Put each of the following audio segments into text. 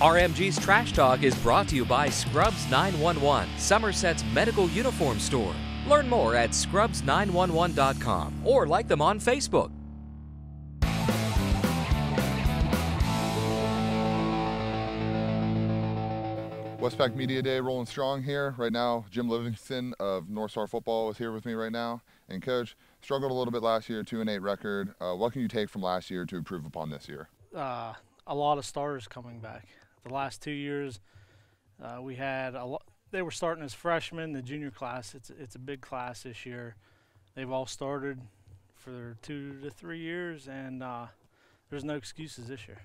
RMG's Trash Talk is brought to you by Scrubs 911, Somerset's medical uniform store. Learn more at scrubs911.com or like them on Facebook. Westpac Media Day rolling strong here. Right now, Jim Livingston of North Star Football is here with me right now. And Coach, struggled a little bit last year, 2-8 record. What can you take from last year to improve upon this year? A lot of starters coming back. The last 2 years, we had a lot. They were starting as freshmen. The junior class, it's a big class this year. They've all started for 2 to 3 years, and there's no excuses this year.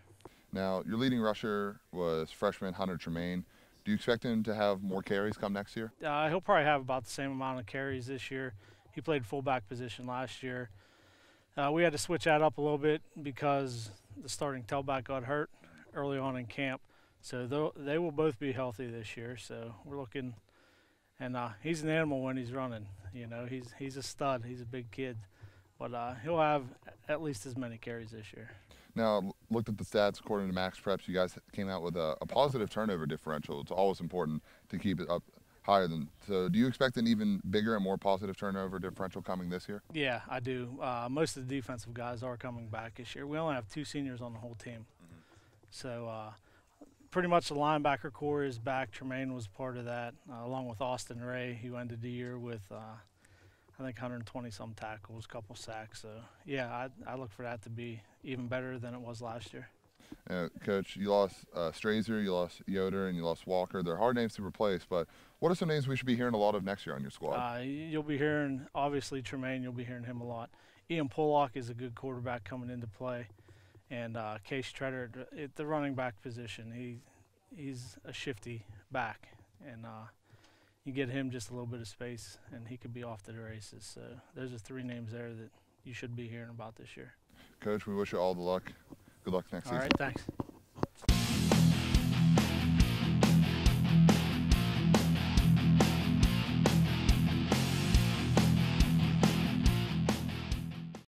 Now, your leading rusher was freshman Hunter Tremaine. Do you expect him to have more carries come next year? He'll probably have about the same amount of carries this year. He played fullback position last year. We had to switch that up a little bit because the starting tailback got hurt early on in camp. So they will both be healthy this year. So we're looking, and he's an animal when he's running. You know, he's a stud. He's a big kid, but he'll have at least as many carries this year. Now, looked at the stats according to Max Preps. You guys came out with a positive turnover differential. It's always important to keep it up higher than. So, do you expect an even bigger and more positive turnover differential coming this year? Yeah, I do. Most of the defensive guys are coming back this year. We only have 2 seniors on the whole team, so pretty much the linebacker core is back. Tremaine was part of that, along with Austin Ray, who ended the year with. I think 120-some tackles, couple sacks. So, yeah, I look for that to be even better than it was last year. Coach, you lost Strazier, you lost Yoder, and you lost Walker. They're hard names to replace, but what are some names we should be hearing a lot of next year on your squad? You'll be hearing, obviously, Tremaine. You'll be hearing him a lot. Ian Pollock is a good quarterback coming into play. And Case Treder at the running back position, he's a shifty back. And you get him just a little bit of space, and he could be off to the races. So those are 3 names there that you should be hearing about this year. Coach, we wish you all the luck. Good luck next season. All right, thanks.